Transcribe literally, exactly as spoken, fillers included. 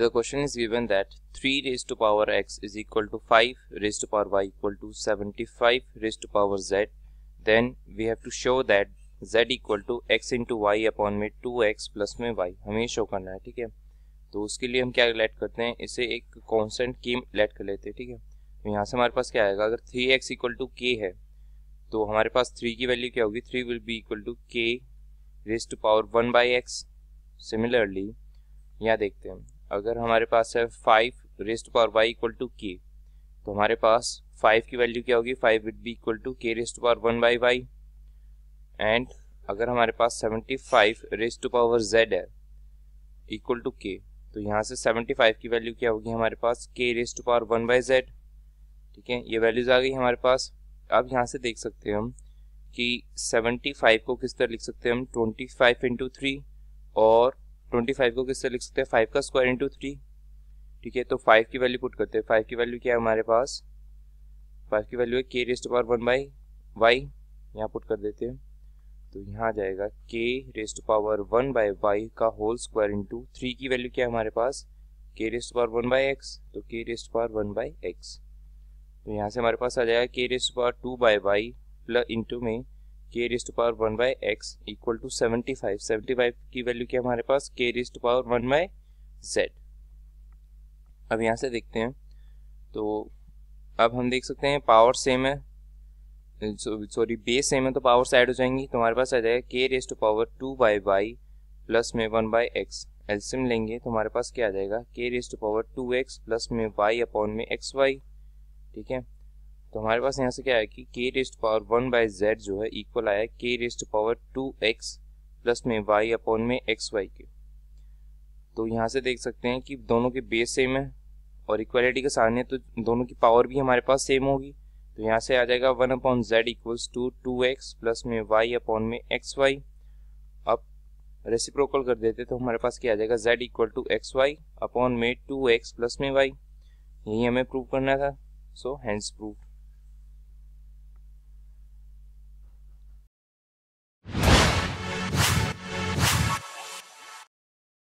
The question is given that three raised to power x is equal to five, raised to power y equal to seventy-five, raised to power z. Then we have to show that z equal to x into y upon में two x plus में y हमें show करना है, ठीक है। तो उसके लिए हम क्या लेट करते हैं, इसे एक कांस्टेंट की लेट कर लेते हैं, ठीक है। तो यहाँ से हमारे पास क्या आएगा, अगर three x equal to k है तो हमारे पास थ्री की वैल्यू क्या होगी, three will be equal to k raise to power one by x. Similarly यहाँ देखते हैं, अगर हमारे पास है five raise to power y equal to k, तो हमारे पास फाइव की वैल्यू क्या होगी, five will be equal to k raise to power one by y. And अगर हमारे पास seventy five raise to power z है इक्वल टू k, तो यहाँ से सेवेंटी फाइव की वैल्यू क्या होगी हमारे पास, k raise to power one by z, ठीक है। ये वैल्यूज आ गई हमारे पास। अब यहाँ से देख सकते हैं हम कि सेवेंटी फाइव को किस तरह लिख सकते हैं हम, ट्वेंटी फाइव इंटू थ्री, और ट्वेंटी फाइव को किस तरह लिख सकते हैं, फाइव का स्क्वायर इंटू थ्री, ठीक है। तो फाइव की वैल्यू पुट करते हैं, फाइव की वैल्यू क्या है हमारे पास, फाइव की वैल्यू है k raise to power one by y, यहाँ पुट कर देते हैं। तो यहाँ जाएगा k raise to power one by y का होल स्क्वायर इंटू थ्री की वैल्यू क्या है हमारे पास, k raise to power one by x, तो k raise to power one by x। तो यहाँ से हमारे पास आ जाएगा k raise to power two by y plus into में k raise to power one by x equal to seventy five. Seventy five की वैल्यू क्या है हमारे पास, k raise to power one by z। अब यहाँ से देखते हैं, तो अब हम देख सकते हैं पावर सेम है, सॉरी बेस सेम है, तो पावर साइड हो जाएंगी। तो हमारे पास आ जाएगा k raise to power two by y plus में वन बाई एक्स। एल्सियम लेंगे तो हमारे पास क्या आ जाएगा, k raise to power two x plus में y अपॉन में एक्स वाई, ठीक है। तो हमारे पास यहाँ से क्या आया कि k raise to power one by z जो है इक्वल आया k raise to power two x plus में y अपॉन में एक्स वाई के। तो यहाँ से देख सकते हैं कि दोनों के बेस सेम है और इक्वालिटी के सामने, तो दोनों की पावर भी हमारे पास सेम होगी। तो यहाँ से आ जाएगा one upon z equals to two x plus में वाई अपॉन में एक्स वाई। अब रेसिप्रोकल कर देते तो हमारे पास क्या आ जाएगा, z equal to x y upon में टू एक्स प्लस में वाई। यही हमें प्रूव करना था, सो हैंस प्रूव।